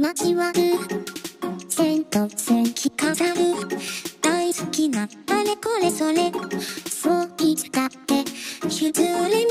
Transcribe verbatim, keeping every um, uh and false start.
交わる線と線飾る大好きなあれこれそれそう言ったって譲れない